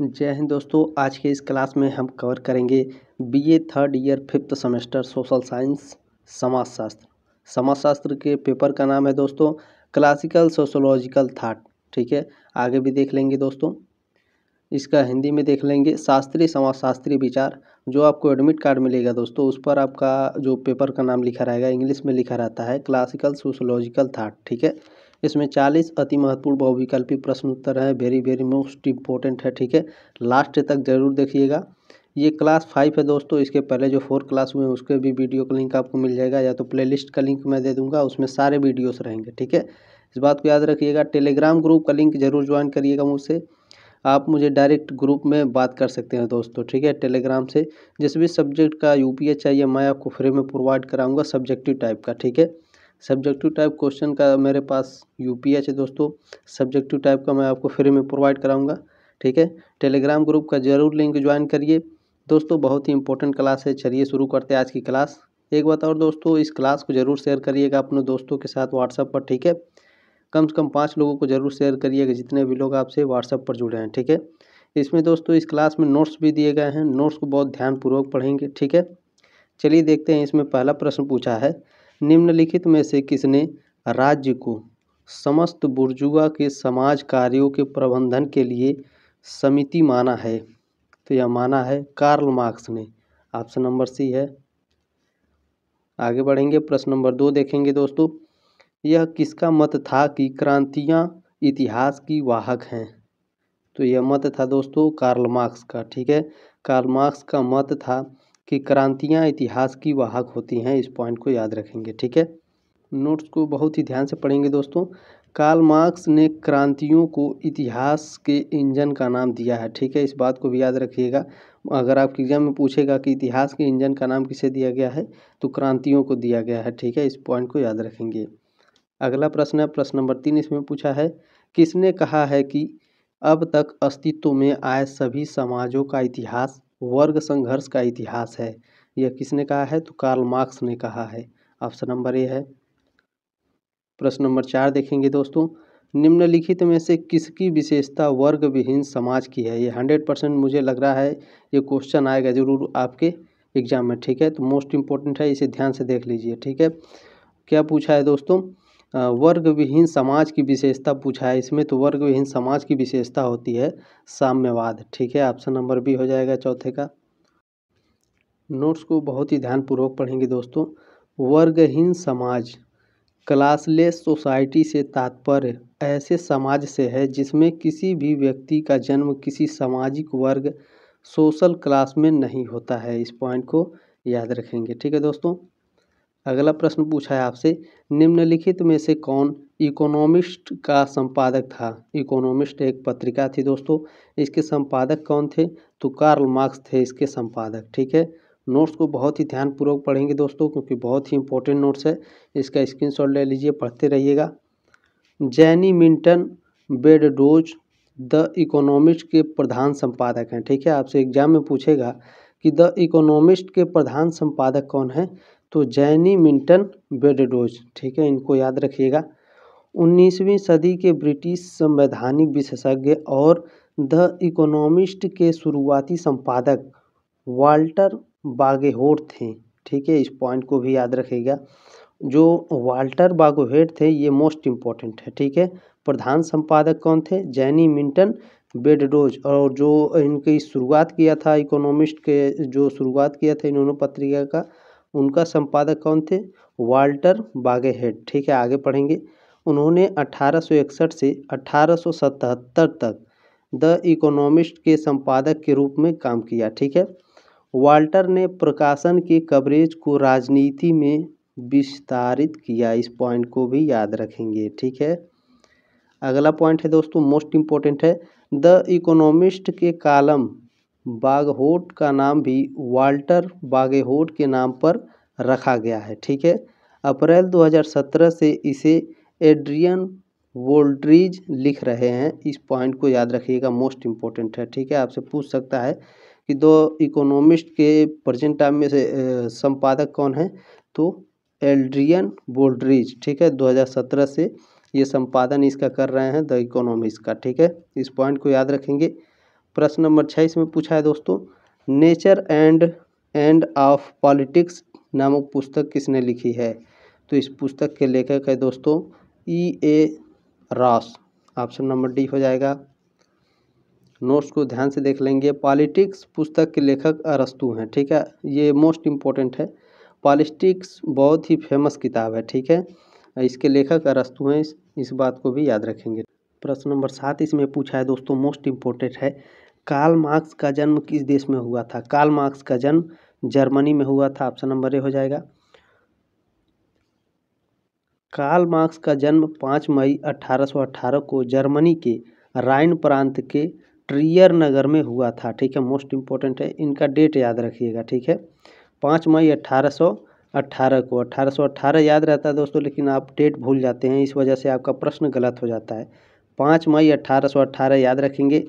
जय हिंद दोस्तों, आज के इस क्लास में हम कवर करेंगे BA third year fifth semester social science समाजशास्त्र। समाजशास्त्र के पेपर का नाम है दोस्तों क्लासिकल सोशोलॉजिकल थाट। ठीक है, आगे भी देख लेंगे दोस्तों। इसका हिंदी में देख लेंगे शास्त्रीय समाजशास्त्री विचार। जो आपको एडमिट कार्ड मिलेगा दोस्तों, उस पर आपका जो पेपर का नाम लिखा रहेगा, इंग्लिश में लिखा रहता है क्लासिकल सोशोलॉजिकल थाट। ठीक है, इसमें 40 अति महत्वपूर्ण बहुविकल्पी प्रश्न उत्तर हैं, वेरी वेरी मोस्ट इम्पोर्टेंट है। ठीक है, लास्ट तक जरूर देखिएगा। ये क्लास 5 है दोस्तों, इसके पहले जो 4 क्लास हुए हैं उसके भी वीडियो का लिंक आपको मिल जाएगा, या तो प्लेलिस्ट का लिंक मैं दे दूंगा, उसमें सारे वीडियोस रहेंगे। ठीक है, इस बात को याद रखिएगा। टेलीग्राम ग्रुप का लिंक जरूर ज्वाइन करिएगा मुझसे, आप मुझे डायरेक्ट ग्रुप में बात कर सकते हैं दोस्तों। ठीक है, टेलीग्राम से जिस भी सब्जेक्ट का यूपीए चाहिए मैं आपको फ्री में प्रोवाइड कराऊँगा, सब्जेक्टिव टाइप का। ठीक है, सब्जेक्टिव टाइप क्वेश्चन का मेरे पास यूपीएच है दोस्तों, सब्जेक्टिव टाइप का मैं आपको फ्री में प्रोवाइड कराऊंगा। ठीक है, टेलीग्राम ग्रुप का ज़रूर लिंक ज्वाइन करिए दोस्तों, बहुत ही इंपॉर्टेंट क्लास है। चलिए शुरू करते हैं आज की क्लास। एक बात और दोस्तों, इस क्लास को ज़रूर शेयर करिएगा अपने दोस्तों के साथ व्हाट्सएप पर। ठीक है, कम से कम 5 लोगों को ज़रूर शेयर करिएगा, जितने भी लोग आपसे व्हाट्सएप पर जुड़े हैं। ठीक है, इसमें दोस्तों इस क्लास में नोट्स भी दिए गए हैं, नोट्स को बहुत ध्यानपूर्वक पढ़ेंगे। ठीक है, चलिए देखते हैं। इसमें पहला प्रश्न पूछा है, निम्नलिखित में से किसने राज्य को समस्त बुर्जुआ के समाज कार्यों के प्रबंधन के लिए समिति माना है? तो यह माना है कार्ल मार्क्स ने, ऑप्शन नंबर सी है। आगे बढ़ेंगे, प्रश्न नंबर 2 देखेंगे दोस्तों। यह किसका मत था कि क्रांतियां इतिहास की वाहक हैं? तो यह मत था दोस्तों कार्ल मार्क्स का। ठीक है, कार्ल मार्क्स का मत था कि क्रांतियाँ इतिहास की वाहक होती हैं, इस पॉइंट को याद रखेंगे। ठीक है, नोट्स को बहुत ही ध्यान से पढ़ेंगे दोस्तों। कार्ल मार्क्स ने क्रांतियों को इतिहास के इंजन का नाम दिया है। ठीक है, इस बात को भी याद रखिएगा। अगर आपके एग्जाम में पूछेगा कि इतिहास के इंजन का नाम किसे दिया गया है, तो क्रांतियों को दिया गया है। ठीक है, इस पॉइंट को याद रखेंगे। अगला प्रश्न है प्रश्न नंबर 3, इसमें पूछा है किसने कहा है कि अब तक अस्तित्व में आए सभी समाजों का इतिहास वर्ग संघर्ष का इतिहास है? यह किसने कहा है? तो कार्ल मार्क्स ने कहा है, ऑप्शन नंबर ए है। प्रश्न नंबर 4 देखेंगे दोस्तों। निम्नलिखित में से किसकी विशेषता वर्ग विहीन समाज की है? ये 100% मुझे लग रहा है ये क्वेश्चन आएगा ज़रूर आपके एग्जाम में। ठीक है, तो मोस्ट इम्पोर्टेंट है, इसे ध्यान से देख लीजिए। ठीक है, क्या पूछा है दोस्तों? वर्ग विहीन समाज की विशेषता पूछा है। इसमें तो वर्ग विहीन समाज की विशेषता होती है साम्यवाद। ठीक है, ऑप्शन नंबर बी हो जाएगा चौथे का। नोट्स को बहुत ही ध्यानपूर्वक पढ़ेंगे दोस्तों। वर्गहीन समाज, क्लासलेस सोसाइटी से तात्पर्य ऐसे समाज से है जिसमें किसी भी व्यक्ति का जन्म किसी सामाजिक वर्ग सोशल क्लास में नहीं होता है। इस पॉइंट को याद रखेंगे। ठीक है दोस्तों, अगला प्रश्न पूछा है आपसे, निम्नलिखित में से कौन इकोनॉमिस्ट का संपादक था? इकोनॉमिस्ट एक पत्रिका थी दोस्तों, इसके संपादक कौन थे? तो कार्ल मार्क्स थे इसके संपादक। ठीक है, नोट्स को बहुत ही ध्यानपूर्वक पढ़ेंगे दोस्तों, क्योंकि बहुत ही इंपॉर्टेंट नोट्स है। इसका स्क्रीनशॉट ले लीजिए, पढ़ते रहिएगा। Zanny Minton Beddoes the Economist के प्रधान संपादक हैं। ठीक है, आपसे एग्जाम में पूछेगा कि द इकोनॉमिस्ट के प्रधान संपादक कौन है, तो जैनी मिल्टन बेडडोज। ठीक है, इनको याद रखिएगा। 19वीं सदी के ब्रिटिश संवैधानिक विशेषज्ञ और द इकोनॉमिस्ट के शुरुआती संपादक वाल्टर बागेहोट थे। ठीक है, इस पॉइंट को भी याद रखिएगा। जो वाल्टर बागेहोट थे ये मोस्ट इम्पॉर्टेंट है। ठीक है, प्रधान संपादक कौन थे? Zanny Minton Beddoes. और जो इनकी शुरुआत किया था, इकोनॉमिस्ट के जो शुरुआत किया था इन्होंने पत्रिका का, उनका संपादक कौन थे? Walter Bagehot. ठीक है, आगे पढ़ेंगे। उन्होंने 1861 से 1877 तक द इकोनॉमिस्ट के संपादक के रूप में काम किया। ठीक है, वाल्टर ने प्रकाशन के कवरेज को राजनीति में विस्तारित किया। इस पॉइंट को भी याद रखेंगे। ठीक है, अगला पॉइंट है दोस्तों, मोस्ट इम्पोर्टेंट है। द इकोनॉमिस्ट के कॉलम बागेहोट का नाम भी वाल्टर बागेहोट के नाम पर रखा गया है। ठीक है, अप्रैल 2017 से इसे एड्रियन बोल्ड्रिज लिख रहे हैं। इस पॉइंट को याद रखिएगा, मोस्ट इम्पोर्टेंट है। ठीक है, आपसे पूछ सकता है कि द इकोनॉमिस्ट के प्रेजेंट टाइम में से संपादक कौन है, तो एड्रियन बोल्ड्रिज। ठीक है, 2017 से ये संपादन इसका कर रहे हैं द इकोनॉमिस्ट का। ठीक है, इस पॉइंट को याद रखेंगे। प्रश्न नंबर 26 में पूछा है दोस्तों, nature and end of politics नामक पुस्तक किसने लिखी है? तो इस पुस्तक के लेखक है दोस्तों E. A. Ross. Option number D हो जाएगा। नोट्स को ध्यान से देख लेंगे। पॉलिटिक्स पुस्तक के लेखक अरस्तु हैं, ठीक है, ये मोस्ट इम्पोर्टेंट है। पॉलिटिक्स बहुत ही फेमस किताब है, ठीक है, इसके लेखक अरस्तु हैं, इस बात को भी याद रखेंगे। प्रश्न नंबर 7 इसमें पूछा है दोस्तों, मोस्ट इम्पोर्टेंट है, कार्ल मार्क्स का जन्म किस देश में हुआ था? कार्ल मार्क्स का जन्म जर्मनी में हुआ था। ऑप्शन नंबर ए हो जाएगा। कार्ल मार्क्स का जन्म 5 मई 1818 को जर्मनी के राइन प्रांत के ट्रियर नगर में हुआ था, ठीक है, मोस्ट इम्पोर्टेंट है, इनका डेट याद रखिएगा, ठीक है, 5 मई 1818 को। 1818 याद रहता है दोस्तों, लेकिन आप डेट भूल जाते हैं, इस वजह से आपका प्रश्न गलत हो जाता है। 5 मई 1818 याद रखेंगे।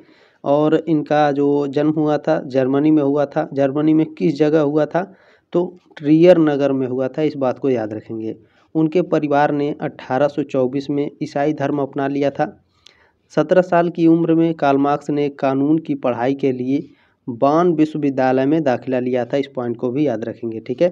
और इनका जो जन्म हुआ था जर्मनी में हुआ था। जर्मनी में किस जगह हुआ था? तो ट्रियर नगर में हुआ था, इस बात को याद रखेंगे। उनके परिवार ने 1824 में ईसाई धर्म अपना लिया था। 17 साल की उम्र में कार्ल मार्क्स ने कानून की पढ़ाई के लिए बॉन विश्वविद्यालय में दाखिला लिया था, इस पॉइंट को भी याद रखेंगे, ठीक है।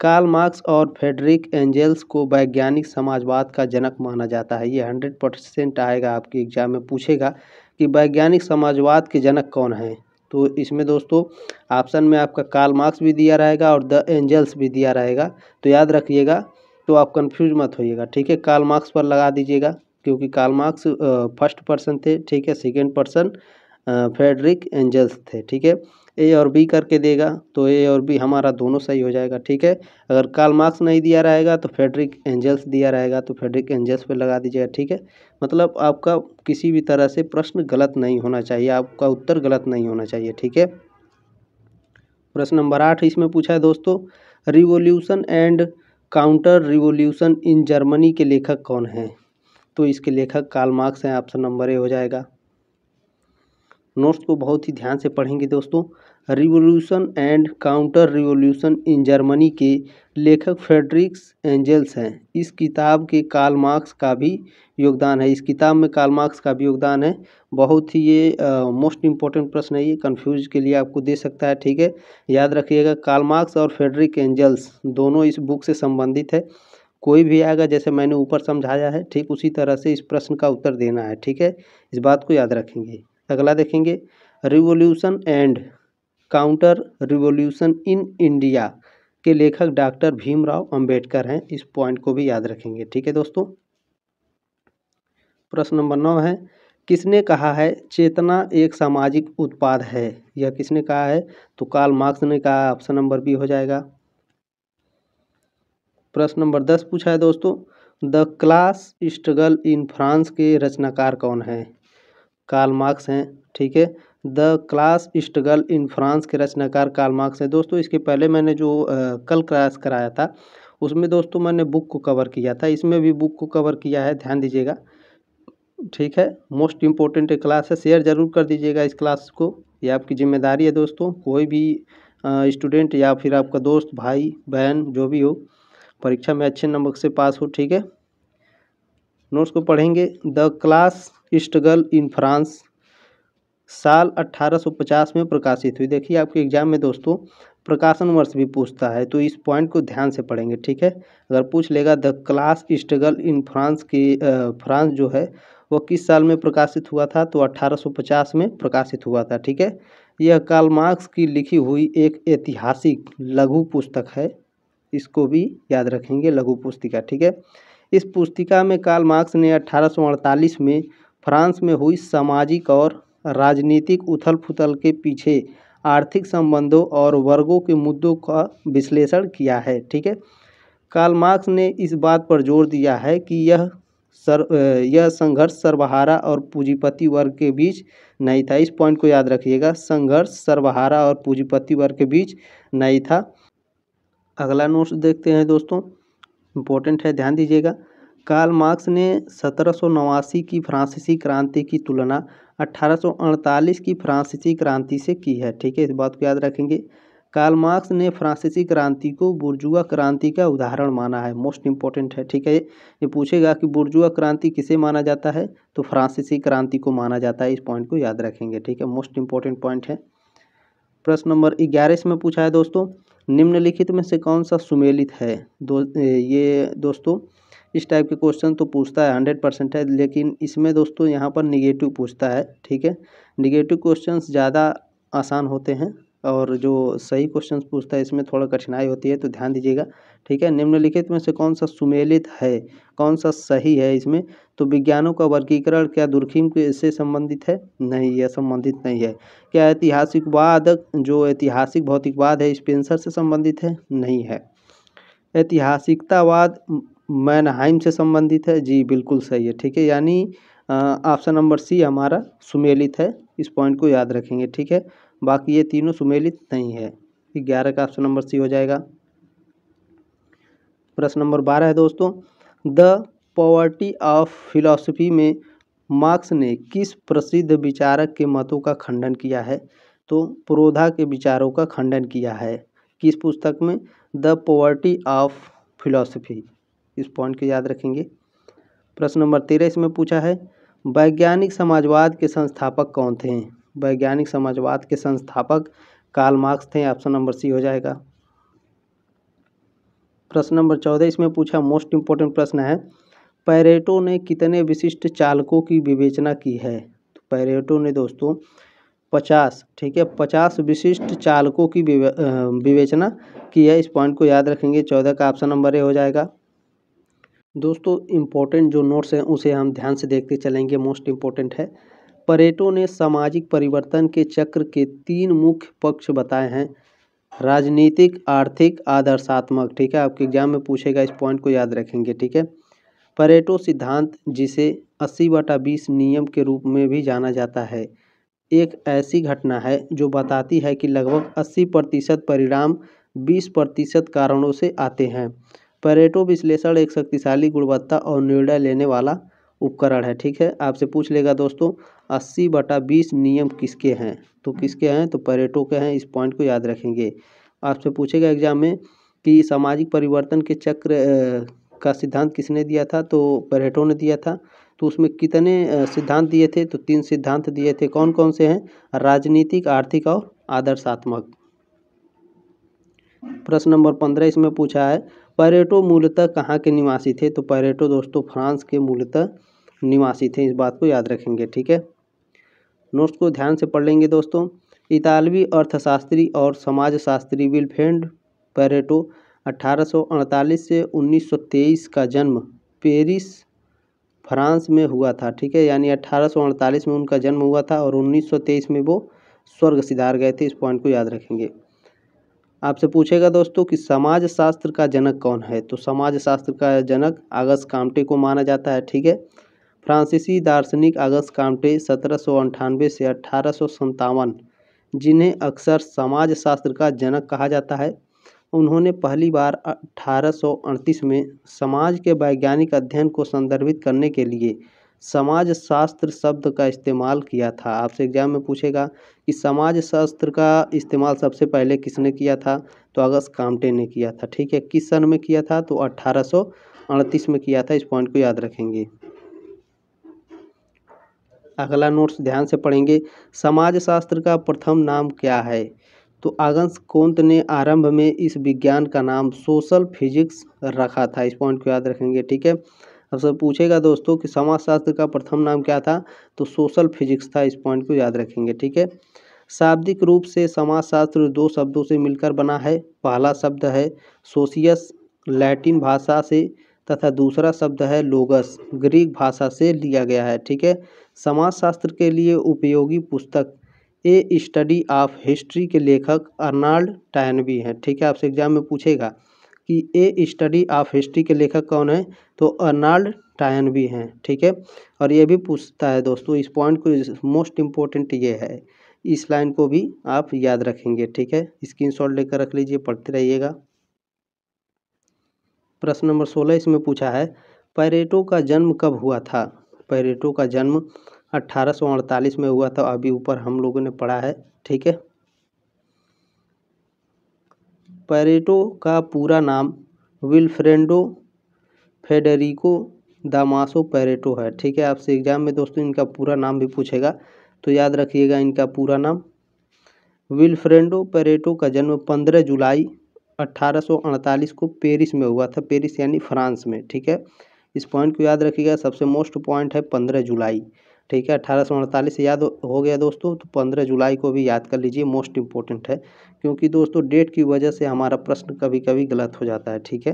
कार्ल मार्क्स और फ्रेडरिक एंजेल्स को वैज्ञानिक समाजवाद का जनक माना जाता है। ये 100% आएगा, आपके एग्जाम में पूछेगा कि वैज्ञानिक समाजवाद के जनक कौन हैं। तो इसमें दोस्तों ऑप्शन में आपका कार्ल मार्क्स भी दिया रहेगा और द एंजल्स भी दिया रहेगा, तो याद रखिएगा, तो आप कंफ्यूज मत होइएगा, ठीक है। कार्ल मार्क्स पर लगा दीजिएगा क्योंकि कार्ल मार्क्स फर्स्ट पर्सन थे, ठीक है, सेकंड पर्सन फ्रेडरिक एंजल्स थे, ठीक है। ए और बी करके देगा तो ए और बी हमारा दोनों सही हो जाएगा, ठीक है। अगर कार्ल मार्क्स नहीं दिया रहेगा तो फ्रेडरिक एंजल्स दिया रहेगा, तो फ्रेडरिक एंजल्स पर लगा दीजिएगा, ठीक है। मतलब आपका किसी भी तरह से प्रश्न गलत नहीं होना चाहिए, आपका उत्तर गलत नहीं होना चाहिए, ठीक है। प्रश्न नंबर 8 इसमें पूछा है दोस्तों, revolution and counter revolution in Germany के लेखक कौन हैं? तो इसके लेखक कार्ल मार्क्स हैं। ऑप्शन नंबर ए हो जाएगा। नोट्स को बहुत ही ध्यान से पढ़ेंगे दोस्तों। Revolution and counter revolution in Germany के लेखक फ्रेडरिक एंजेल्स हैं। इस किताब के कार्ल मार्क्स का भी योगदान है, इस किताब में कार्ल मार्क्स का भी योगदान है। बहुत ही ये मोस्ट इम्पोर्टेंट प्रश्न है, ये कन्फ्यूज के लिए आपको दे सकता है, ठीक है, याद रखिएगा। कार्ल मार्क्स और फ्रेडरिक एंजेल्स दोनों इस बुक से संबंधित है। कोई भी आएगा, जैसे मैंने ऊपर समझाया है, ठीक उसी तरह से इस प्रश्न का उत्तर देना है, ठीक है, इस बात को याद रखेंगे। अगला देखेंगे, revolution and counter revolution in India के लेखक डॉक्टर भीमराव अंबेडकर हैं। इस पॉइंट को भी याद रखेंगे, ठीक है दोस्तों। प्रश्न नंबर 9 है, किसने कहा है चेतना एक सामाजिक उत्पाद है? यह किसने कहा है? तो कार्ल मार्क्स ने कहा। ऑप्शन नंबर बी हो जाएगा। प्रश्न नंबर 10 पूछा है दोस्तों, the class struggle in France के रचनाकार कौन हैं? कार्ल मार्क्स हैं, ठीक है। The class struggle in France के रचनाकार कार्ल मार्क्स हैं। दोस्तों इसके पहले मैंने जो कल क्लास कराया था उसमें दोस्तों मैंने बुक को कवर किया था, इसमें भी बुक को कवर किया है, ध्यान दीजिएगा, ठीक है। मोस्ट इम्पोर्टेंट क्लास है, शेयर ज़रूर कर दीजिएगा इस क्लास को, ये आपकी जिम्मेदारी है दोस्तों। कोई भी स्टूडेंट या फिर आपका दोस्त, भाई बहन, जो भी हो, परीक्षा में अच्छे नंबर से पास हो, ठीक है। नोट्स को पढ़ेंगे। The class struggle in France साल 1850 में प्रकाशित हुई। देखिए आपके एग्जाम में दोस्तों प्रकाशन वर्ष भी पूछता है, तो इस पॉइंट को ध्यान से पढ़ेंगे, ठीक है। अगर पूछ लेगा the class struggle in France की फ्रांस जो है वो किस साल में प्रकाशित हुआ था, तो 1850 में प्रकाशित हुआ था, ठीक है। यह कार्ल मार्क्स की लिखी हुई एक ऐतिहासिक लघु पुस्तक है, इसको भी याद रखेंगे, लघु पुस्तिका, ठीक है। इस पुस्तिका में कार्ल मार्क्स ने 1848 में फ्रांस में हुई सामाजिक और राजनीतिक उथल पुथल के पीछे आर्थिक संबंधों और वर्गों के मुद्दों का विश्लेषण किया है, ठीक है। कार्ल मार्क्स ने इस बात पर जोर दिया है कि यह संघर्ष सर्वहारा और पूंजीपति वर्ग के बीच नहीं था। इस पॉइंट को याद रखिएगा, संघर्ष सर्वहारा और पूंजीपति वर्ग के बीच नहीं था। अगला नोट्स देखते हैं दोस्तों, इम्पोर्टेंट है, ध्यान दीजिएगा। कार्ल मार्क्स ने 1789 की फ्रांसीसी क्रांति की तुलना 1848 की फ्रांसीसी क्रांति से की है, ठीक है, इस बात को याद रखेंगे। कार्ल मार्क्स ने फ्रांसीसी क्रांति को बुर्जुआ क्रांति का उदाहरण माना है। मोस्ट इम्पोर्टेंट है, ठीक है। ये पूछेगा कि बुर्जुआ क्रांति किसे माना जाता है, तो फ्रांसीसी क्रांति को माना जाता है। इस पॉइंट को याद रखेंगे, ठीक है, मोस्ट इम्पोर्टेंट पॉइंट है। प्रश्न नंबर 11 इसमें पूछा है दोस्तों, निम्नलिखित में से कौन सा सुमेलित है। ये दोस्तों इस टाइप के क्वेश्चन तो पूछता है 100% है, लेकिन इसमें दोस्तों यहाँ पर निगेटिव पूछता है, ठीक है। निगेटिव क्वेश्चंस ज़्यादा आसान होते हैं और जो सही क्वेश्चंस पूछता है इसमें थोड़ा कठिनाई होती है, तो ध्यान दीजिएगा, ठीक है। निम्नलिखित में से कौन सा सुमेलित है, कौन सा सही है इसमें, तो विज्ञानों का वर्गीकरण क्या दुर्खीम के से संबंधित है? नहीं, यह संबंधित नहीं है। क्या ऐतिहासिकवाद, जो ऐतिहासिक भौतिकवाद है, स्पेंसर से संबंधित है? नहीं है। ऐतिहासिकतावाद मैनहाइम से संबंधित है? जी बिल्कुल सही है, ठीक है। यानी ऑप्शन नंबर सी हमारा सुमेलित है, इस पॉइंट को याद रखेंगे, ठीक है। बाकी ये तीनों सुमेलित नहीं है। 11 का ऑप्शन नंबर सी हो जाएगा। प्रश्न नंबर 12 है दोस्तों, द पॉवर्टी ऑफ फिलॉसफी में मार्क्स ने किस प्रसिद्ध विचारक के मतों का खंडन किया है, तो प्रोधा के विचारों का खंडन किया है। किस पुस्तक में? द पॉवर्टी ऑफ फिलॉसफी, इस पॉइंट को याद रखेंगे। प्रश्न नंबर 13 इसमें पूछा है, वैज्ञानिक समाजवाद के संस्थापक कौन थे। वैज्ञानिक समाजवाद के संस्थापक कार्ल मार्क्स थे, ऑप्शन नंबर सी हो जाएगा। प्रश्न नंबर 14 इसमें पूछा, मोस्ट इम्पोर्टेंट प्रश्न है, पैरेटो ने कितने विशिष्ट चालकों की विवेचना की है। तो पैरेटो ने दोस्तों 50, ठीक है, 50 विशिष्ट चालकों की विवेचना की है। इस पॉइंट को याद रखेंगे, 14 का ऑप्शन नंबर ए हो जाएगा। दोस्तों इम्पोर्टेंट जो नोट्स हैं उसे हम ध्यान से देखते चलेंगे, मोस्ट इम्पोर्टेंट है। परेटो ने सामाजिक परिवर्तन के चक्र के 3 मुख्य पक्ष बताए हैं, राजनीतिक, आर्थिक, आदर्शात्मक, ठीक है। आपके एग्जाम में पूछेगा, इस पॉइंट को याद रखेंगे, ठीक है। परेटो सिद्धांत, जिसे 80/20 नियम के रूप में भी जाना जाता है, एक ऐसी घटना है जो बताती है कि लगभग 80% परिणाम 20% कारणों से आते हैं। परेटो विश्लेषण एक शक्तिशाली, गुणवत्ता और निर्णय लेने वाला उपकरण है, ठीक है। आपसे पूछ लेगा दोस्तों 80/20 नियम किसके हैं, तो किसके हैं, तो परेटो के हैं। इस पॉइंट को याद रखेंगे। आपसे पूछेगा एग्जाम में कि सामाजिक परिवर्तन के चक्र का सिद्धांत किसने दिया था, तो परेटो ने दिया था। तो उसमें कितने सिद्धांत दिए थे, तो 3 सिद्धांत दिए थे। कौन कौन से हैं? राजनीतिक, आर्थिक और आदर्शात्मक। प्रश्न नंबर 15 इसमें पूछा है, परेटो मूलतः कहाँ के निवासी थे, तो परेटो दोस्तों फ्रांस के मूलतः निवासी थे, इस बात को याद रखेंगे, ठीक है। नोट्स को ध्यान से पढ़ लेंगे दोस्तों। इतालवी अर्थशास्त्री और समाजशास्त्री विल्फ्रेडो पैरेटो 1848 से 1923 का जन्म पेरिस, फ्रांस में हुआ था, ठीक है। यानी 1848 में उनका जन्म हुआ था और 1923 में वो स्वर्ग सिधार गए थे, इस पॉइंट को याद रखेंगे। आपसे पूछेगा दोस्तों कि समाजशास्त्र का जनक कौन है, तो समाजशास्त्र का जनक ऑगस्ट काम्टे को माना जाता है, ठीक है। फ्रांसीसी दार्शनिक ऑगस्ट काम्टे 1798 से 1857, जिन्हें अक्सर समाजशास्त्र का जनक कहा जाता है, उन्होंने पहली बार 1838 में समाज के वैज्ञानिक अध्ययन को संदर्भित करने के लिए समाजशास्त्र शब्द का इस्तेमाल किया था। आपसे एग्जाम में पूछेगा कि समाजशास्त्र का इस्तेमाल सबसे पहले किसने किया था, तो ऑगस्ट काम्टे ने किया था, ठीक है। किस सन में किया था, तो 1838 में किया था, इस पॉइंट को याद रखेंगे। अगला नोट्स ध्यान से पढ़ेंगे, समाजशास्त्र का प्रथम नाम क्या है, तो ऑगस्ट कोंत ने आरंभ में इस विज्ञान का नाम सोशल फिजिक्स रखा था, इस पॉइंट को याद रखेंगे, ठीक है। अब सब पूछेगा दोस्तों कि समाजशास्त्र का प्रथम नाम क्या था, तो सोशल फिजिक्स था, इस पॉइंट को याद रखेंगे, ठीक है। शाब्दिक रूप से समाजशास्त्र 2 शब्दों से मिलकर बना है। पहला शब्द है सोशियस, लैटिन भाषा से, तथा दूसरा शब्द है लोगस, ग्रीक भाषा से लिया गया है, ठीक है। समाजशास्त्र के लिए उपयोगी पुस्तक ए स्टडी ऑफ हिस्ट्री के लेखक अर्नाल्ड टायनबी हैं, ठीक है। आपसे एग्जाम में पूछेगा कि ए स्टडी ऑफ हिस्ट्री के लेखक कौन है, तो अर्नाल्ड टायनबी हैं, ठीक है। और ये भी पूछता है दोस्तों, इस पॉइंट को मोस्ट इम्पोर्टेंट ये है, इस लाइन को भी आप याद रखेंगे, ठीक है। स्क्रीनशॉट लेकर रख लीजिए, पढ़ते रहिएगा। प्रश्न नंबर 16 इसमें पूछा है, पैरेटो का जन्म कब हुआ था। पैरेटो का जन्म 1848 में हुआ था, अभी ऊपर हम लोगों ने पढ़ा है, ठीक है। पेरेटो का पूरा नाम विल्फ्रेडो फेडरिको दामासो पेरेटो है। ठीक है, आपसे एग्जाम में दोस्तों इनका पूरा नाम भी पूछेगा तो याद रखिएगा इनका पूरा नाम। विल्फ्रेडो पेरेटो का जन्म 15 जुलाई 1848 को पेरिस में हुआ था, पेरिस यानी फ्रांस में। ठीक है, इस पॉइंट को याद रखिएगा, सबसे मोस्ट पॉइंट है 15 जुलाई। ठीक है, 1848 याद हो गया दोस्तों, तो 15 जुलाई को भी याद कर लीजिए, मोस्ट इम्पोर्टेंट है, क्योंकि दोस्तों डेट की वजह से हमारा प्रश्न कभी कभी गलत हो जाता है। ठीक है,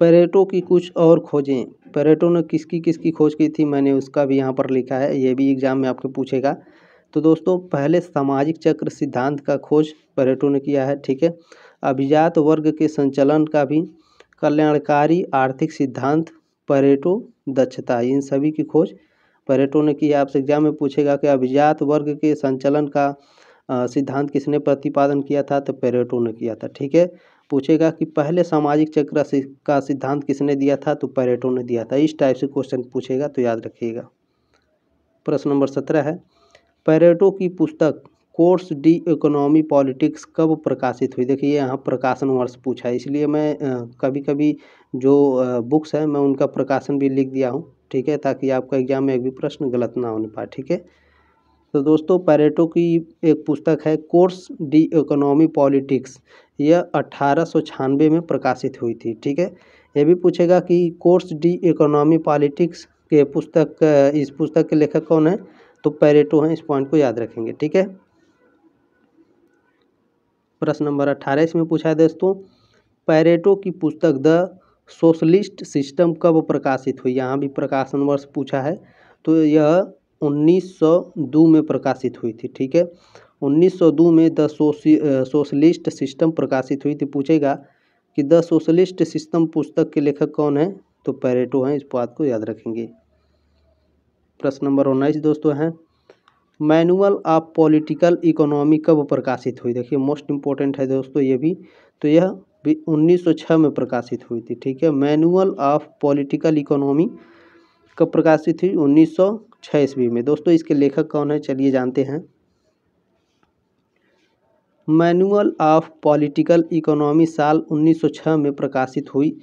पेरेटो की कुछ और खोजें, पेरेटो ने किसकी किसकी खोज की थी मैंने उसका भी यहाँ पर लिखा है, ये भी एग्जाम में आपको पूछेगा। तो दोस्तों पहले सामाजिक चक्र सिद्धांत का खोज पेरेटो ने किया है। ठीक है, अभिजात वर्ग के संचलन का भी कल्याणकारी आर्थिक सिद्धांत पेरेटो, दक्षता, इन सभी की खोज पेरेटो ने की। आपसे एग्जाम में पूछेगा कि अभिजात वर्ग के संचलन का सिद्धांत किसने प्रतिपादन किया था, तो पेरेटो ने किया था। ठीक है, पूछेगा कि पहले सामाजिक चक्र का सिद्धांत किसने दिया था, तो पेरेटो ने दिया था। इस टाइप से क्वेश्चन पूछेगा तो याद रखिएगा। प्रश्न नंबर 17 है, पेरेटो की पुस्तक कोर्स डी इकोनॉमी पॉलिटिक्स कब प्रकाशित हुई। देखिए यहाँ प्रकाशन वर्ष पूछा है, इसलिए मैं कभी कभी जो बुक्स हैं मैं उनका प्रकाशन भी लिख दिया हूँ। ठीक है, ताकि आपका एग्जाम में एक भी प्रश्न गलत ना होने पाए। ठीक है, तो दोस्तों पेरेटो की एक पुस्तक है कोर्स डी इकोनॉमी पॉलिटिक्स, यह 1896 में प्रकाशित हुई थी। ठीक है, यह भी पूछेगा कि कोर्स डी इकोनॉमी पॉलिटिक्स के पुस्तक, इस पुस्तक के लेखक कौन है, तो पेरेटो हैं। इस पॉइंट को याद रखेंगे। ठीक है, प्रश्न नंबर 18 इसमें पूछा है दोस्तों, पेरेटो की पुस्तक द सोशलिस्ट सिस्टम कब प्रकाशित हुई। यहाँ भी प्रकाशन वर्ष पूछा है, तो यह 1902 में प्रकाशित हुई थी। ठीक है, 1902 में द सोशलिस्ट सिस्टम प्रकाशित हुई थी। पूछेगा कि द सोशलिस्ट सिस्टम पुस्तक के लेखक कौन है, तो पेरेटो हैं। इस बात को याद रखेंगे। प्रश्न नंबर 19 दोस्तों हैं, मैनुअल ऑफ पॉलिटिकल इकोनॉमी कब प्रकाशित हुई। देखिए मोस्ट इम्पोर्टेंट है दोस्तों ये भी, तो यह भी 1906 में प्रकाशित हुई थी। ठीक है, मैनुअल ऑफ पॉलिटिकल इकोनॉमी कब प्रकाशित हुई, 1906 ईस्वी में। दोस्तों इसके लेखक कौन है, चलिए जानते हैं। मैनुअल ऑफ पॉलिटिकल इकोनॉमी साल 1906 में प्रकाशित हुई।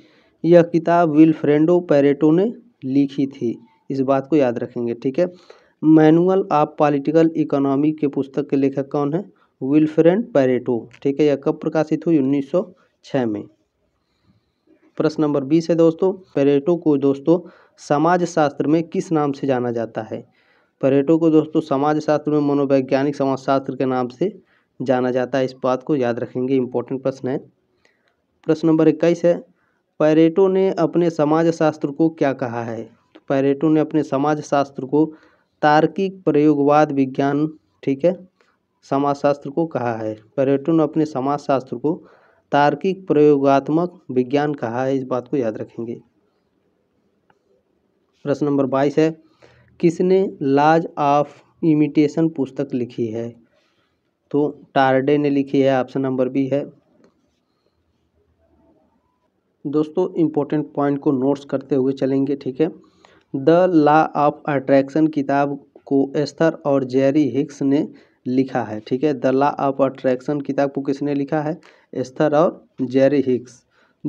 यह किताब विल्फ्रेडो पेरेटो ने लिखी थी, इस बात को याद रखेंगे। ठीक है, मैनुअल ऑफ पॉलिटिकल इकोनॉमी के पुस्तक के लेखक कौन है, विल्फ्रेडो पेरेटो। ठीक है, यह कब प्रकाशित हुई, 1906 में। प्रश्न नंबर 20 है दोस्तों, पेरेटो को दोस्तों समाजशास्त्र में किस नाम से जाना जाता है। पेरेटो को दोस्तों समाजशास्त्र में मनोवैज्ञानिक समाजशास्त्र के नाम से जाना जाता है, इस बात को याद रखेंगे, इम्पोर्टेंट प्रश्न है। प्रश्न नंबर 21 है, पेरेटो ने अपने समाजशास्त्र को क्या कहा है। तो पेरेटो ने अपने समाजशास्त्र को तार्किक प्रयोगवाद विज्ञान, ठीक है, समाजशास्त्र को कहा है। पेरेटो ने अपने समाजशास्त्र को तार्किक प्रयोगात्मक विज्ञान कहा है, इस बात को याद रखेंगे। प्रश्न नंबर 22 है, किसने लॉज ऑफ इमिटेशन पुस्तक लिखी है, तो टार्डे ने लिखी है, ऑप्शन नंबर बी है। दोस्तों इम्पोर्टेंट पॉइंट को नोट्स करते हुए चलेंगे। ठीक है, द लॉ ऑफ अट्रैक्शन किताब को एस्थर और जेरी हिक्स ने लिखा है। ठीक है, द लॉ ऑफ अट्रैक्शन किताब को किसने लिखा है, एस्थर और Jerry Hicks.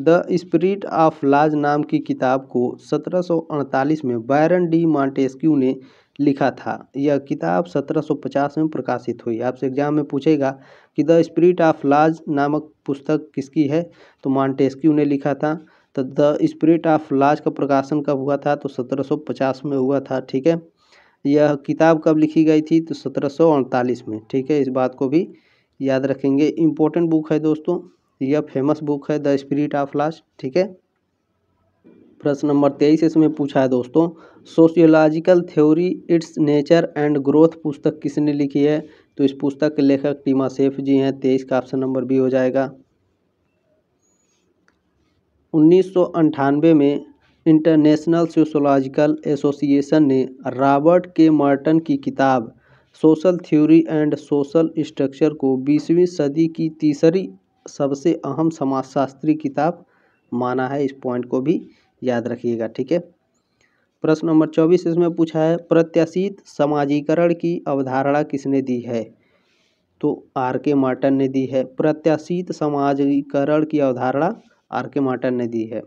The spirit of laws नाम की किताब को 1748 में बैरन डी मॉन्टेस्क्यू ने लिखा था। यह किताब 1750 में प्रकाशित हुई। आपसे एग्जाम में पूछेगा कि द स्पिरिट ऑफ लॉज नामक पुस्तक किसकी है, तो मॉन्टेस्क्यू ने लिखा था। तो द स्पिरिट ऑफ लॉज का प्रकाशन कब हुआ था, तो 1750 में हुआ था। ठीक है, यह किताब कब लिखी गई थी, तो 1748 में। ठीक है, इस बात को भी याद रखेंगे, इम्पोर्टेंट बुक है दोस्तों, यह फेमस बुक है द स्पिरिट ऑफ लॉज। ठीक है, प्रश्न नंबर 23 इसमें पूछा है दोस्तों, sociological theory its nature and growth पुस्तक किसने लिखी है, तो इस पुस्तक के लेखक टीमा सेफ जी हैं। 23 का ऑप्शन नंबर बी हो जाएगा। 1998 में इंटरनेशनल सोशोलॉजिकल एसोसिएशन ने रॉबर्ट के मर्टन की किताब social theory and social structure को 20वीं सदी की तीसरी सबसे अहम समाजशास्त्री किताब माना है। इस पॉइंट को भी याद रखिएगा। ठीक है, प्रश्न नंबर 24 इसमें पूछा है, प्रत्याशित समाजीकरण की अवधारणा किसने दी है, तो आर के मार्टन ने दी है। प्रत्याशित समाजीकरण की अवधारणा आर के मार्टन ने दी है।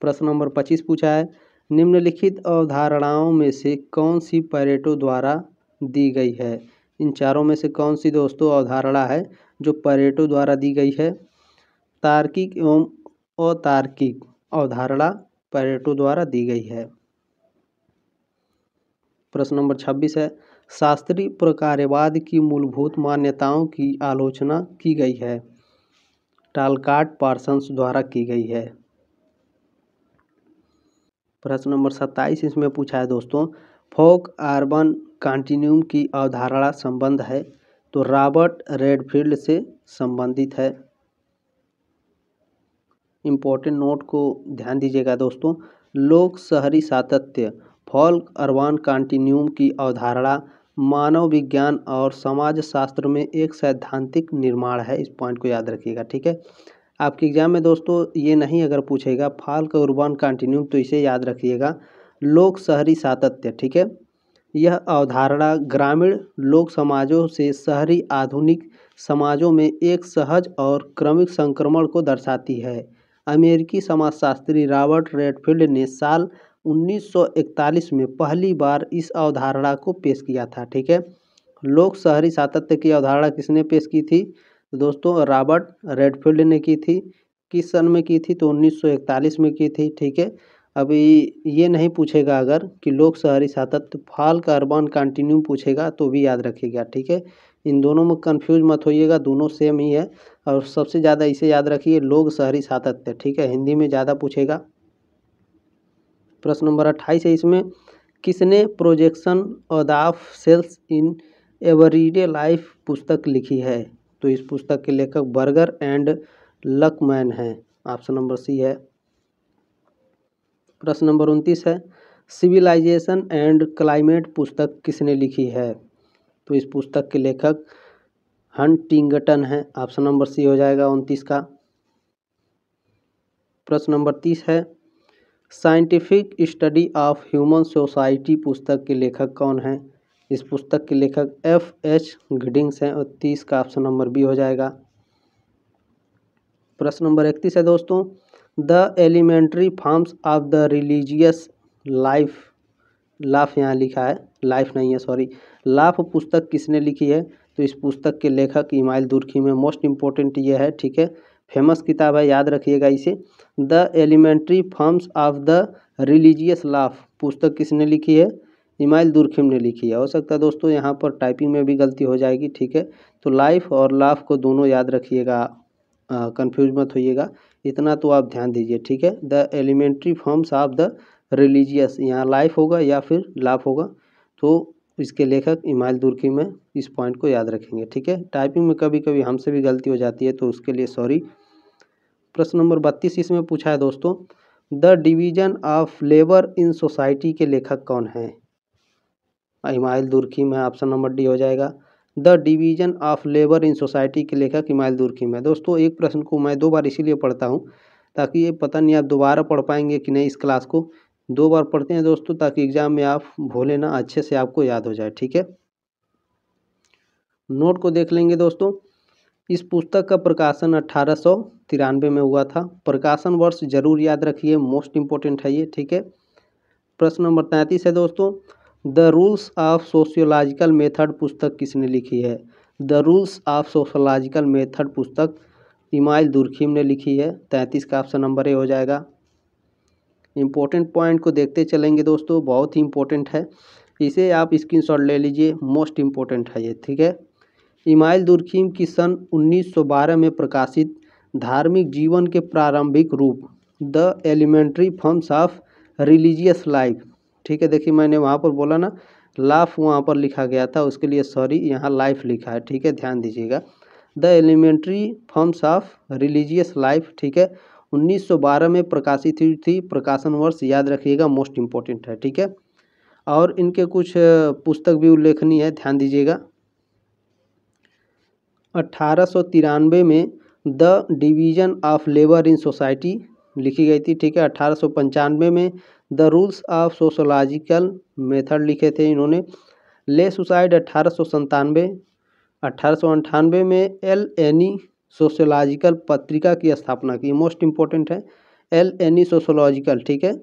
प्रश्न नंबर 25 पूछा है, निम्नलिखित अवधारणाओं में से कौन सी पैरेटो द्वारा दी गई है? इन चारों में से कौन सी दोस्तों अवधारणा है जो पैरेटो द्वारा दी गई है? तार्किक एवं अतार्किक अवधारणा पैरेटो द्वारा दी गई है। प्रश्न नंबर 26 है, शास्त्रीय प्रकार्यवाद की मूलभूत मान्यताओं की आलोचना की गई है, टालकाट पार्सन्स द्वारा की गई है। प्रश्न नंबर 27 इसमें पूछा है दोस्तों, फोक अर्बन कंटिन्यूम की अवधारणा संबंध है तो रॉबर्ट रेडफील्ड से संबंधित है। इम्पोर्टेंट नोट को ध्यान दीजिएगा दोस्तों, लोक शहरी सातत्य फॉल्क अर्बान कंटिन्यूम की अवधारणा मानव विज्ञान और समाज शास्त्र में एक सैद्धांतिक निर्माण है। इस पॉइंट को याद रखिएगा, ठीक है। आपके एग्जाम में दोस्तों ये नहीं अगर पूछेगा फॉल्क अर्बान कंटिन्यूम तो इसे याद रखिएगा, लोक शहरी सातत्य, ठीक है। यह अवधारणा ग्रामीण लोक समाजों से शहरी आधुनिक समाजों में एक सहज और क्रमिक संक्रमण को दर्शाती है। अमेरिकी समाजशास्त्री रॉबर्ट रेडफील्ड ने साल 1941 में पहली बार इस अवधारणा को पेश किया था, ठीक है। लोक शहरी सातत्य की अवधारणा किसने पेश की थी दोस्तों? रॉबर्ट रेडफील्ड ने की थी। किस सन में की थी? तो 1941 में की थी, ठीक है। अभी ये नहीं पूछेगा अगर कि लोक शहरी सातत्य फॉल्क अर्बन कंटिन्यूम पूछेगा तो भी याद रखिएगा, ठीक है। इन दोनों में कंफ्यूज मत होइएगा, दोनों सेम ही है। और सबसे ज़्यादा इसे याद रखिए, लोक शहरी सातत्य, ठीक है, हिंदी में ज़्यादा पूछेगा। प्रश्न नंबर 28 है, इसमें किसने projection of sales in everyday life पुस्तक लिखी है? तो इस पुस्तक के लेखक बर्गर एंड लकमैन हैं, ऑप्शन नंबर सी है। प्रश्न नंबर 29 है, सिविलाइजेशन एंड क्लाइमेट पुस्तक किसने लिखी है? तो इस पुस्तक के लेखक हंटिंगटन हैं, ऑप्शन नंबर सी हो जाएगा 29 का। प्रश्न नंबर 30 है, scientific study of human society पुस्तक के लेखक कौन हैं? इस पुस्तक के लेखक F.H. गिडिंग्स हैं और 30 का ऑप्शन नंबर बी हो जाएगा। प्रश्न नंबर 31 है दोस्तों, the elementary forms of the religious life, laugh यहाँ लिखा है, लाइफ नहीं है सॉरी, लाफ पुस्तक किसने लिखी है? तो इस पुस्तक के लेखक इमाइल दुर्खीम है, मोस्ट इम्पोर्टेंट ये है, ठीक है, फेमस किताब है, याद रखिएगा इसे। The elementary forms of the religious laugh पुस्तक किसने लिखी है? इमाइल दुर्खीम ने लिखी है। हो सकता है दोस्तों यहाँ पर टाइपिंग में भी गलती हो जाएगी, ठीक है, तो लाइफ और लाफ को दोनों याद रखिएगा, कन्फ्यूज मत होइएगा, इतना तो आप ध्यान दीजिए, ठीक है। The elementary forms of the religious, यहाँ लाइफ होगा या फिर लाफ होगा, तो इसके लेखक इमाइल दुर्खीम में, इस पॉइंट को याद रखेंगे, ठीक है। टाइपिंग में कभी कभी हमसे भी गलती हो जाती है तो उसके लिए सॉरी। प्रश्न नंबर 32 इसमें पूछा है दोस्तों, the division of labour in society के लेखक कौन हैं? इमाइल दुर्खीम है, ऑप्शन नंबर डी हो जाएगा। The division of labour in society के लेखक इमाइल दुर्खीम है। दोस्तों एक प्रश्न को मैं दो बार इसीलिए पढ़ता हूँ ताकि ये पता नहीं आप दोबारा पढ़ पाएंगे कि नहीं, इस क्लास को दो बार पढ़ते हैं दोस्तों ताकि एग्जाम में आप भूले ना, अच्छे से आपको याद हो जाए, ठीक है। नोट को देख लेंगे दोस्तों, इस पुस्तक का प्रकाशन 1893 में हुआ था। प्रकाशन वर्ष जरूर याद रखिए, मोस्ट इम्पोर्टेंट है ये, ठीक है। प्रश्न नंबर 33 है दोस्तों, the rules of sociological method पुस्तक किसने लिखी है? The rules of sociological method पुस्तक इमाइल दुर्खीम ने लिखी है। 33 का ऑप्शन नंबर ए हो जाएगा। इम्पोर्टेंट पॉइंट को देखते चलेंगे दोस्तों, बहुत ही इम्पोर्टेंट है, इसे आप स्क्रीनशॉट ले लीजिए, मोस्ट इम्पोर्टेंट है ये, ठीक है। इमाइल दुर्खीम की सन 1912 में प्रकाशित धार्मिक जीवन के प्रारंभिक रूप the elementary forms of religious life, ठीक है। देखिए मैंने वहाँ पर बोला ना, लाफ वहाँ पर लिखा गया था, उसके लिए सॉरी, यहाँ लाइफ लिखा है, ठीक है, ध्यान दीजिएगा। The elementary forms of religious life, ठीक है, 1912 में प्रकाशित हुई थी। प्रकाशन वर्ष याद रखिएगा, मोस्ट इम्पोर्टेंट है, ठीक है। और इनके कुछ पुस्तक भी उल्लेखनीय है, ध्यान दीजिएगा। 1893 में the division of labour in society लिखी गई थी, ठीक है। 1895 में the rules of sociological method लिखे थे इन्होंने। ले सुसाइड 1897, 1898 में एल एनी सोशियोलॉजिकल पत्रिका की स्थापना की। मोस्ट इम्पोर्टेंट है एल एनी सोशियोलॉजिकल, ठीक है।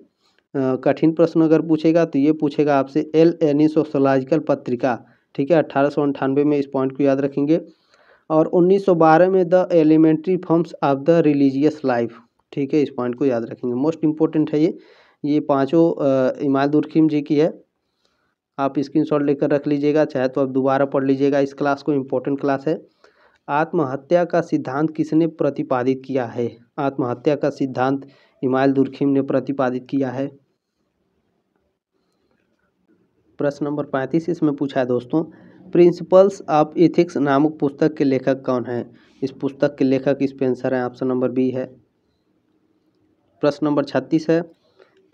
कठिन प्रश्न अगर पूछेगा तो ये पूछेगा आपसे एल एनी सोशियोलॉजिकल पत्रिका, ठीक है। 1898 में इस पॉइंट को याद रखेंगे। और 1912 में the elementary forms of the religious life, ठीक है, इस पॉइंट को याद रखेंगे। मोस्ट इम्पोर्टेंट है ये पाँचों इमाद दुर्खीम जी की है। आप स्क्रीनशॉट लेकर रख लीजिएगा, चाहे तो आप दोबारा पढ़ लीजिएगा इस क्लास को, इम्पोर्टेंट क्लास है। आत्महत्या का सिद्धांत किसने प्रतिपादित किया है? आत्महत्या का सिद्धांत इमाद दुर्खीम ने प्रतिपादित किया है। प्रश्न नंबर 35 इसमें पूछा है दोस्तों, प्रिंसिपल्स ऑफ एथिक्स नामक पुस्तक के लेखक कौन है? इस पुस्तक के लेखक स्पेंसर हैं, ऑप्शन नंबर बी है। प्रश्न नंबर 36 है,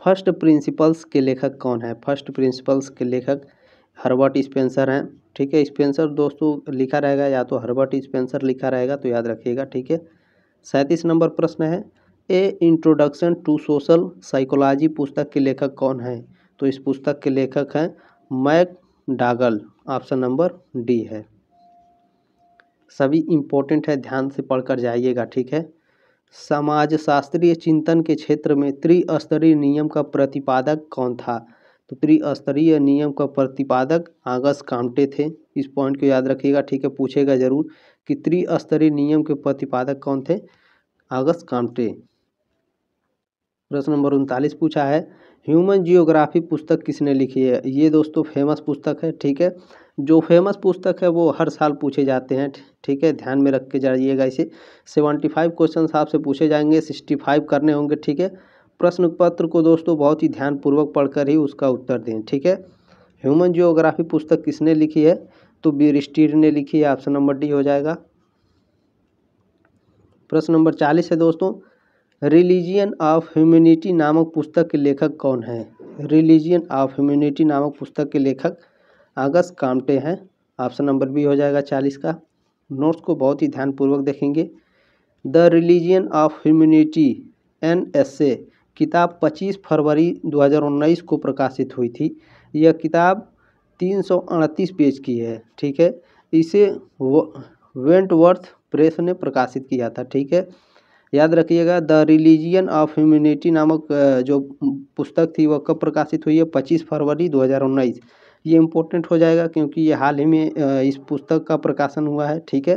फर्स्ट प्रिंसिपल्स के लेखक कौन है? फर्स्ट प्रिंसिपल्स के लेखक हर्बर्ट स्पेंसर हैं, ठीक है। स्पेंसर दोस्तों लिखा रहेगा, या तो हर्बर्ट स्पेंसर लिखा रहेगा तो याद रखिएगा, ठीक है। 37 नंबर प्रश्न है, a introduction to social psychology पुस्तक के लेखक कौन है? तो इस पुस्तक के लेखक हैं McDougall, option number D है। सभी इम्पोर्टेंट है, ध्यान से पढ़कर जाइएगा, ठीक है। समाजशास्त्रीय चिंतन के क्षेत्र में त्रिस्तरीय नियम का प्रतिपादक कौन था? तो त्रिस्तरीय नियम का प्रतिपादक ऑगस्ट काम्टे थे। इस पॉइंट को याद रखिएगा, ठीक है, पूछेगा जरूर कि त्रिस्तरीय नियम के प्रतिपादक कौन थे? August Comte. प्रश्न नंबर 39 पूछा है, ह्यूमन जियोग्राफी पुस्तक किसने लिखी है? ये दोस्तों फेमस पुस्तक है, ठीक है। जो फेमस पुस्तक है वो हर साल पूछे जाते हैं, ठीक है, ध्यान में रख के जाइएगा इसे। 75 क्वेश्चन आपसे पूछे जाएंगे, 65 करने होंगे, ठीक है। प्रश्न पत्र को दोस्तों बहुत ही ध्यानपूर्वक पढ़कर ही उसका उत्तर दें, ठीक है। ह्यूमन जियोग्राफी पुस्तक किसने लिखी है? तो बी स्टीर ने लिखी है, ऑप्शन नंबर डी हो जाएगा। प्रश्न नंबर 40 है दोस्तों, रिलीजियन ऑफ ह्यूमैनिटी नामक पुस्तक के लेखक कौन है? रिलीजियन ऑफ ह्यूमैनिटी नामक पुस्तक के लेखक ऑगस्ट काम्टे हैं, ऑप्शन नंबर बी हो जाएगा 40 का। नोट्स को बहुत ही ध्यानपूर्वक देखेंगे। The religion of humanity NSA किताब 25 फरवरी 2019 को प्रकाशित हुई थी। यह किताब 338 पेज की है, ठीक है। इसे वेंटवर्थ प्रेस ने प्रकाशित किया था, ठीक है, याद रखिएगा। द रिलीजियन ऑफ ह्यूमैनिटी नामक जो पुस्तक थी वह कब प्रकाशित हुई है? 25 फरवरी 2019। ये इम्पोर्टेंट हो जाएगा क्योंकि ये हाल ही में इस पुस्तक का प्रकाशन हुआ है, ठीक है।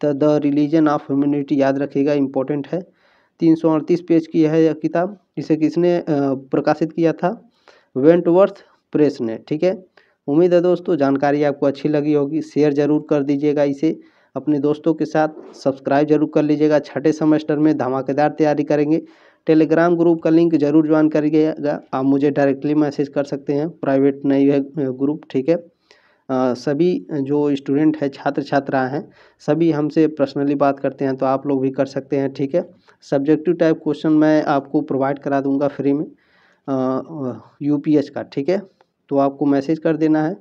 तो द रिलीजन ऑफ ह्यूमैनिटी याद रखिएगा, इम्पोर्टेंट है। 338 पेज की है यह किताब। इसे किसने प्रकाशित किया था? वेंटवर्थ प्रेस ने, ठीक है। उम्मीद है दोस्तों जानकारी आपको अच्छी लगी होगी। शेयर ज़रूर कर दीजिएगा इसे अपने दोस्तों के साथ। सब्सक्राइब जरूर कर लीजिएगा, छठे सेमेस्टर में धमाकेदार तैयारी करेंगे। टेलीग्राम ग्रुप का लिंक जरूर ज्वाइन करिएगा। आप मुझे डायरेक्टली मैसेज कर सकते हैं, प्राइवेट नहीं है ग्रुप, ठीक है। सभी जो स्टूडेंट है, छात्र छात्रा हैं, सभी हमसे पर्सनली बात करते हैं, तो आप लोग भी कर सकते हैं, ठीक है। सब्जेक्टिव टाइप क्वेश्चन मैं आपको प्रोवाइड करा दूँगा फ्री में, UPS का, ठीक है। तो आपको मैसेज कर देना है।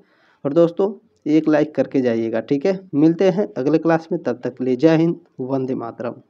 और दोस्तों एक लाइक करके जाइएगा, ठीक है। मिलते हैं अगले क्लास में, तब तक के लिए जय हिंद, वंदे मातरम।